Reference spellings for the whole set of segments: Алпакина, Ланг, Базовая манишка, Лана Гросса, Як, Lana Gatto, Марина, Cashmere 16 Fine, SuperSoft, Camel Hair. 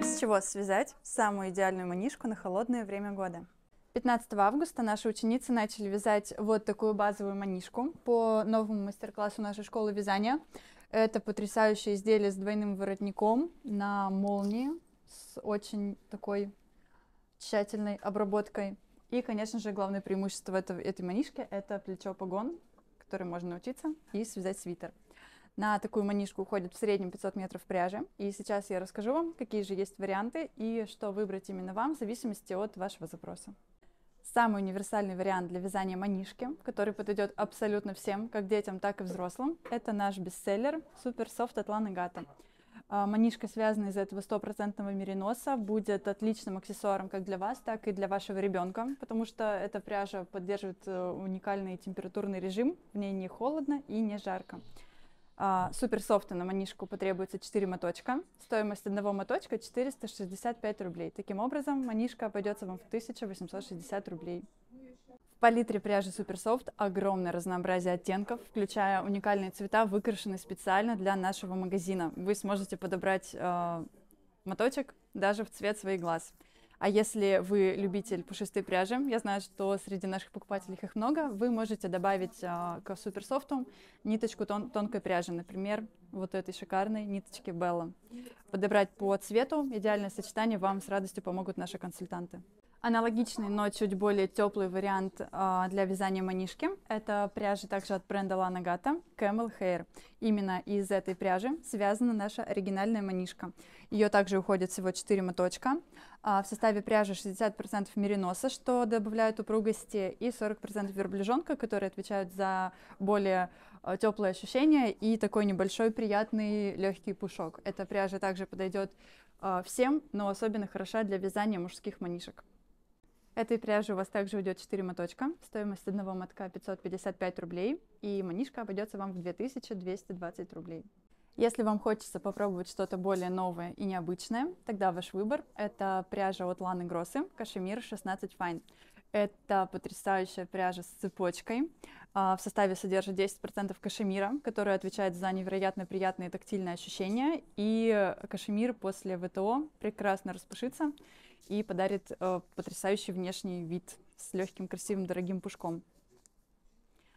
Из чего связать самую идеальную манишку на холодное время года? 15 августа наши ученицы начали вязать вот такую базовую манишку по новому мастер-классу нашей школы вязания. Это потрясающее изделие с двойным воротником на молнии, с очень такой тщательной обработкой. И, конечно же, главное преимущество этой манишки – это плечо-погон, который можно научиться, и связать свитер. На такую манишку уходит в среднем 500 метров пряжи. И сейчас я расскажу вам, какие же есть варианты и что выбрать именно вам в зависимости от вашего запроса. Самый универсальный вариант для вязания манишки, который подойдет абсолютно всем, как детям, так и взрослым, это наш бестселлер SuperSoft от Lana Gatto. Манишка, связанная из этого 100% мериноса, будет отличным аксессуаром как для вас, так и для вашего ребенка, потому что эта пряжа поддерживает уникальный температурный режим, в ней не холодно и не жарко. Суперсофту на манишку потребуется 4 моточка, стоимость одного моточка 465 рублей. Таким образом, манишка обойдется вам в 1860 рублей. В палитре пряжи Суперсофт огромное разнообразие оттенков, включая уникальные цвета, выкрашенные специально для нашего магазина. Вы сможете подобрать моточек даже в цвет своих глаз. А если вы любитель пушистой пряжи, я знаю, что среди наших покупателей их много, вы можете добавить к суперсофту ниточку тонкой пряжи, например, вот этой шикарной ниточки Bella. Подобрать по цвету идеальное сочетание вам с радостью помогут наши консультанты. Аналогичный, но чуть более теплый вариант для вязания манишки – это пряжа также от бренда Lana Gatto Camel Hair. Именно из этой пряжи связана наша оригинальная манишка. Ее также уходит всего 4 моточка. В составе пряжи 60% мериноса, что добавляет упругости, и 40% верблюжонка, которые отвечают за более теплые ощущения и такой небольшой приятный легкий пушок. Эта пряжа также подойдет всем, но особенно хороша для вязания мужских манишек. Этой пряжи у вас также уйдет 4 моточка, стоимость одного мотка 555 рублей, и манишка обойдется вам в 2220 рублей. Если вам хочется попробовать что-то более новое и необычное, тогда ваш выбор – это пряжа от Ланы Гроссы Cashmere 16 Fine. Это потрясающая пряжа с цепочкой, в составе содержит 10% кашемира, который отвечает за невероятно приятные тактильные ощущения, и кашемир после ВТО прекрасно распушится и подарит потрясающий внешний вид с легким, красивым, дорогим пушком.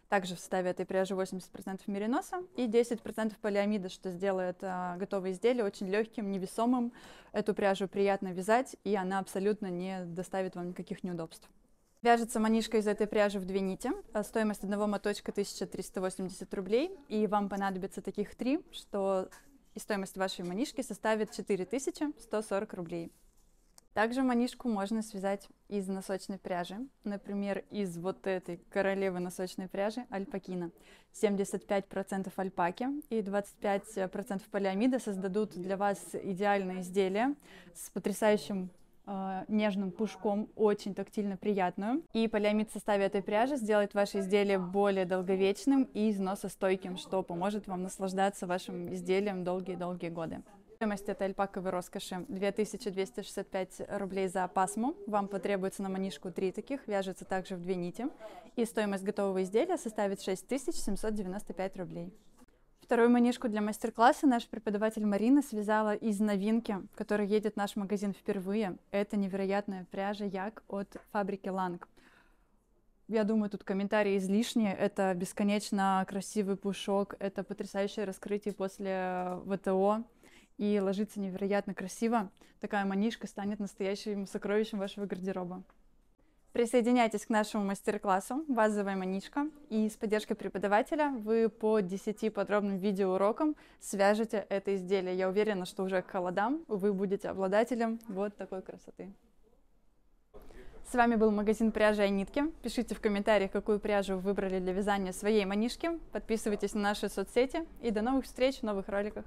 Также в составе этой пряжи 80% мериноса и 10% полиамида, что сделает готовое изделие очень легким, невесомым. Эту пряжу приятно вязать, и она абсолютно не доставит вам никаких неудобств. Вяжется манишка из этой пряжи в 2 нити, стоимость одного моточка 1380 рублей, и вам понадобится таких 3, что и стоимость вашей манишки составит 4140 рублей. Также манишку можно связать из носочной пряжи, например, из вот этой королевы носочной пряжи Алпакина. 75% альпаки и 25% полиамида создадут для вас идеальное изделие с потрясающим нежным пушком, очень тактильно приятную. И полиамид в составе этой пряжи сделает ваше изделие более долговечным и износостойким, что поможет вам наслаждаться вашим изделием долгие-долгие годы. Стоимость этой альпаковой роскоши 2265 рублей за пасму. Вам потребуется на манишку 3 таких, вяжется также в 2 нити. И стоимость готового изделия составит 6795 рублей. Вторую манишку для мастер-класса наш преподаватель Марина связала из новинки, которая едет в наш магазин впервые. Это невероятная пряжа Як от фабрики Ланг. Я думаю, тут комментарии излишние. Это бесконечно красивый пушок, это потрясающее раскрытие после ВТО. И ложится невероятно красиво. Такая манишка станет настоящим сокровищем вашего гардероба. Присоединяйтесь к нашему мастер-классу «Базовая манишка», и с поддержкой преподавателя вы по 10 подробным видеоурокам свяжете это изделие. Я уверена, что уже к холодам вы будете обладателем вот такой красоты. С вами был магазин пряжи и нитки. Пишите в комментариях, какую пряжу вы выбрали для вязания своей манишки. Подписывайтесь на наши соцсети и до новых встреч в новых роликах.